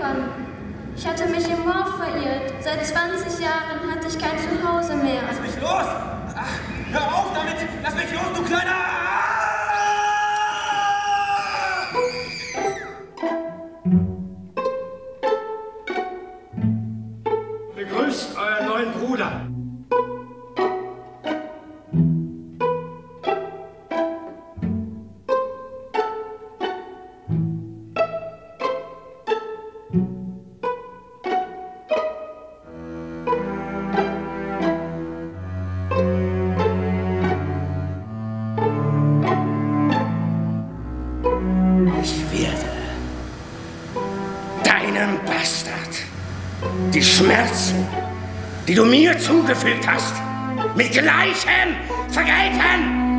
können. Ich hatte mich im Moor verirrt. Seit 20 Jahren hatte ich kein Zuhause mehr. Lass mich los! Ach, hör auf damit! Lass mich los, du kleiner! Begrüßt euren neuen Bruder. Die Schmerzen, die du mir zugefügt hast, mit Gleichem vergelten!